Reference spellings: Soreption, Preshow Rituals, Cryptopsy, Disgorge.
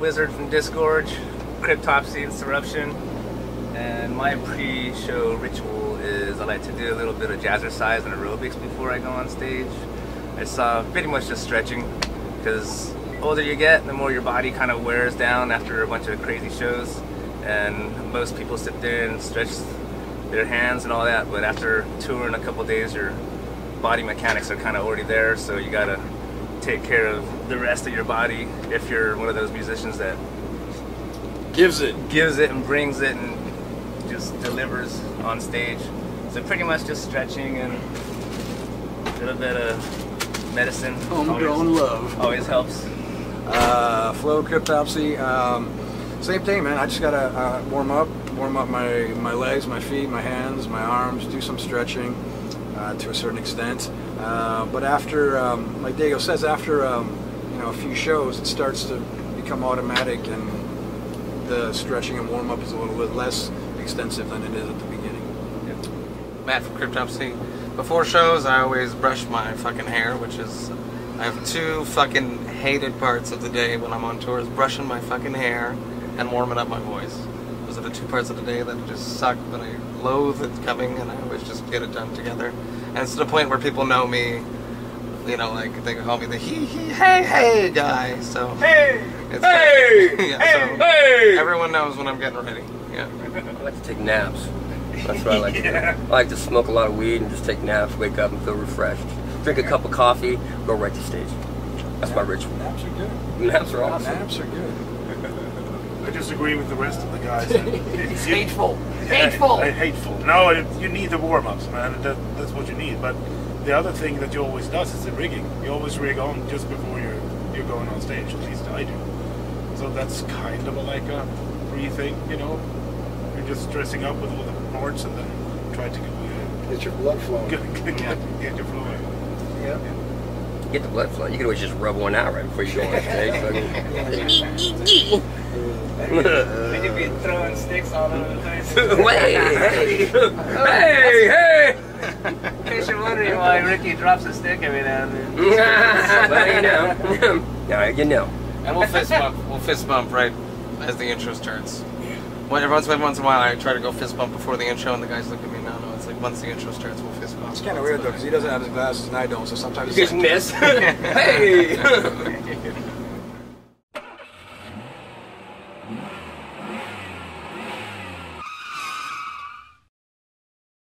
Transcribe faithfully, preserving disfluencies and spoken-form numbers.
Wizard from Disgorge, Cryptopsy and Soreption, and my pre-show ritual is I like to do a little bit of jazzercise and aerobics before I go on stage. It's uh, pretty much just stretching, because the older you get, the more your body kind of wears down after a bunch of crazy shows, and most people sit there and stretch their hands and all that, but after touring a couple days your body mechanics are kind of already there, so you gotta take care of the rest of your body if you're one of those musicians that gives it gives it and brings it and just delivers on stage. So pretty much just stretching and a little bit of medicine. Homegrown love always helps. Uh, flow Cryptopsy, um, same thing, man. I just gotta uh, warm up warm up my my legs, my feet, my hands, my arms, do some stretching Uh, to a certain extent, uh, but after, um, like Diego says, after um, you know, a few shows, it starts to become automatic, and the stretching and warm up is a little bit less extensive than it is at the beginning. Yeah. Matt from Cryptopsy. Before shows, I always brush my fucking hair, which is, I have two fucking hated parts of the day when I'm on tour: is brushing my fucking hair and warming up my voice. Those are the two parts of the day that just suck, but I loathe it coming, and I always just get it done together. And it's to the point where people know me, you know, like they call me the he he hey hey guy. So hey, it's hey, kind of, yeah, hey, so hey. Everyone knows when I'm getting ready. Yeah, I like to take naps. That's what I like yeah. to do. I like to smoke a lot of weed and just take naps, wake up and feel refreshed. Drink a cup of coffee, go right to stage. That's my ritual. Naps are good. Naps are awesome. Naps are good. I disagree with the rest of the guys. It's hateful. Hateful. I, I, hateful. No, it, you need the warm-ups, man. That, that's what you need. But the other thing that you always does is the rigging. You always rig on just before you're you're going on stage. At least I do. So that's kind of a, like a re-thing, you know. You're just dressing up with all the parts and then try to get, uh, get your blood flowing. Get, get, get your flowing. Yeah. yeah. Get the blood flowing. You can always just rub one out right before you go on stage. So and you'd be throwing sticks all over the place. Hey, hey, hey, hey! In case you're wondering why Ricky drops a stick every now and then. Well, you know. Yeah, you know. And we'll fist bump. We'll fist bump right as the intro starts. Well, every once in a while, I try to go fist bump before the intro, and the guys look at me. No, no, it's like once the intro starts, we'll fist bump. It's kind of weird though, because he doesn't have his glasses and I don't, so sometimes you just miss. Hey.